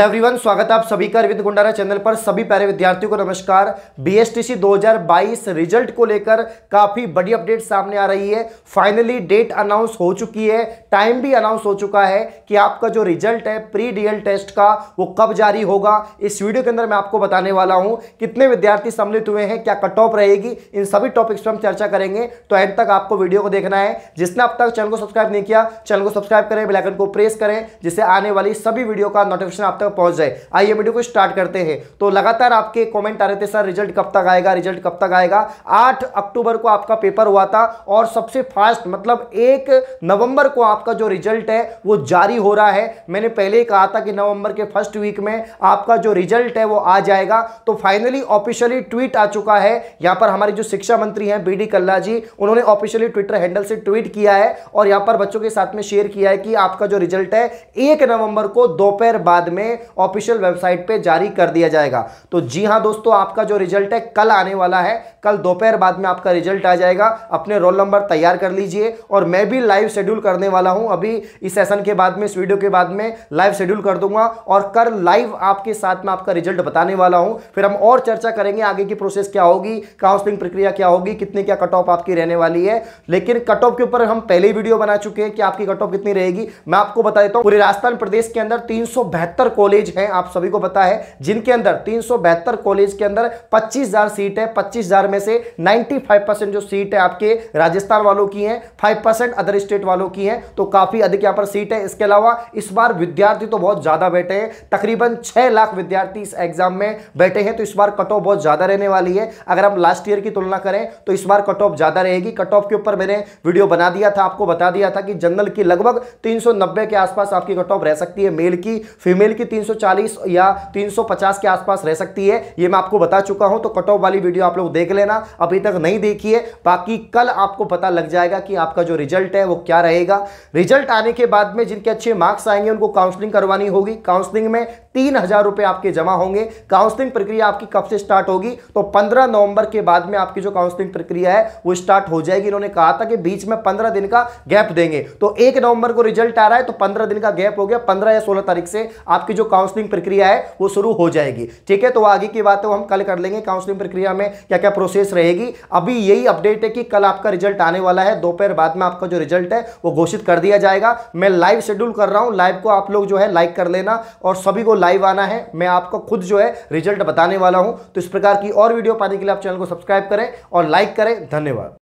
Hello everyone, स्वागत है आप सभी का अरविंद कुंडारा चैनल पर। सभी प्यारे विद्यार्थियों को नमस्कार। बीएसटीसी 2022 रिजल्ट को लेकर काफ़ी बड़ी अपडेट सामने आ रही है। फाइनली डेट अनाउंस हो चुकी है, टाइम भी अनाउंस हो चुका है कि आपका जो रिजल्ट है प्री डीएल टेस्ट का वो कब जारी होगा। इस वीडियो के अंदर मैं आपको बताने वाला हूँ कितने विद्यार्थी सम्मिलित हुए हैं, क्या कट ऑफ रहेगी, इन सभी टॉपिक्स पर हम चर्चा करेंगे। तो एंड तक आपको वीडियो को देखना है। जिसने अब तक चैनल को सब्सक्राइब नहीं किया, चैनल को सब्सक्राइब करें, बेल आइकन को प्रेस करें, जिससे आने वाली सभी वीडियो का नोटिफिकेशन आप तक पहुंच जाए। आइए वीडियो को स्टार्ट करते हैं। तो लगातार आपके कमेंट आ रहे थे, सर रिजल्ट कब तक आएगा, रिजल्ट कब तक आएगा। 8 अक्टूबर को आपका पेपर हुआ था और सबसे फास्ट मतलब 1 नवंबर को आपका जो रिजल्ट है वो जारी हो रहा है। मैंने पहले ही कहा था कि नवंबर के फर्स्ट वीक में आपका जो रिजल्ट है वो आ जाएगा। तो फाइनली ऑफिशियली ट्वीट आ चुका है। यहाँ पर हमारे जो शिक्षा मंत्री हैं BD कल्ला जी, उन्होंने ऑफिशियली ट्विटर हैंडल से ट्वीट किया है और यहाँ पर बच्चों के साथ में शेयर किया है कि आपका जो रिजल्ट है 1 नवंबर को दोपहर बाद में ऑफिशियल वेबसाइट पे जारी कर दिया जाएगा। तो जी हां दोस्तों, आपका जो रिजल्ट है कल आने वाला है, कल दोपहर बाद में आपका रिजल्ट आ जाएगा। अपने रोल नंबर तैयार कर लीजिए और मैं भी लाइव शेड्यूल करने वाला हूं अभी इस सेशन के बाद में, इस वीडियो के बाद में लाइव शेड्यूल कर दूंगा और कर लाइव आपके साथ में आपका रिजल्ट बताने वाला हूं। फिर हम और चर्चा करेंगे आगे की प्रोसेस क्या होगी, काउंसलिंग प्रक्रिया क्या होगी, कितने क्या कट ऑफ आपकी रहने वाली है। लेकिन कट ऑफ के ऊपर हम पहले ही वीडियो बना चुके हैं कि आपकी कट ऑफ कितनी रहेगी। मैं आपको बता देता हूं, पूरे राजस्थान प्रदेश के अंदर 372 कॉलेज हैं, आप सभी को पता है, जिनके अंदर 372 कॉलेज के अंदर 25,000 सीट है। 25,000 में से 95% जो सीट है आपके राजस्थान वालों की है, 5% अदर स्टेट वालों की है। तो काफी अधिक यहाँ पर सीट है। इसके अलावा इस बार विद्यार्थी तो बहुत ज्यादा बैठे हैं, तकरीबन 6 लाख विद्यार्थी इस एग्जाम में बैठे हैं। तो इस बार कट ऑफ बहुत ज्यादा रहने वाली है। अगर हम लास्ट ईयर की तुलना करें तो इस बार कट ऑफ ज्यादा रहेगी। कट ऑफ के ऊपर मैंने वीडियो बना दिया था, आपको बता दिया था कि जनरल की लगभग 390 के आसपास आपकी कट ऑफ रह सकती है, मेल की, फीमेल की 340 या 350 के आसपास रह सकती है। ये मैं आपको बता चुका हूं। तो कट ऑफ वाली वीडियो आप लोग देख लेना, अभी तक नहीं देखी है। बाकी कल आपको पता लग जाएगा कि आपका जो रिजल्ट है वो क्या रहेगा। रिजल्ट आने के बाद में जिनके अच्छे मार्क्स आएंगे उनको काउंसलिंग करवानी होगी। काउंसलिंग में 3,000 रुपये आपके जमा होंगे। काउंसलिंग प्रक्रिया आपकी कब से स्टार्ट होगी, तो 15 नवंबर के बाद में आपकी जो काउंसलिंग प्रक्रिया है वो स्टार्ट हो जाएगी। इन्होंने कहा था कि बीच में 15 दिन का गैप देंगे। तो 1 नवंबर को रिजल्ट आ रहा है तो 15 दिन का गैप हो गया। 15 या 16 तारीख से आपकी जो काउंसलिंग प्रक्रिया है वो शुरू हो जाएगी। ठीक है, तो आगे की बात है हम कल कर लेंगे, काउंसलिंग प्रक्रिया में क्या क्या प्रोसेस रहेगी। अभी यही अपडेट है कि कल आपका रिजल्ट आने वाला है, दोपहर बाद में आपका जो रिजल्ट है वो घोषित कर दिया जाएगा। मैं लाइव शेड्यूल कर रहा हूँ, लाइव को आप लोग जो है लाइक कर लेना और सभी को लाइव आना है। मैं आपको खुद जो है रिजल्ट बताने वाला हूं। तो इस प्रकार की और वीडियो पाने के लिए आप चैनल को सब्सक्राइब करें और लाइक करें। धन्यवाद।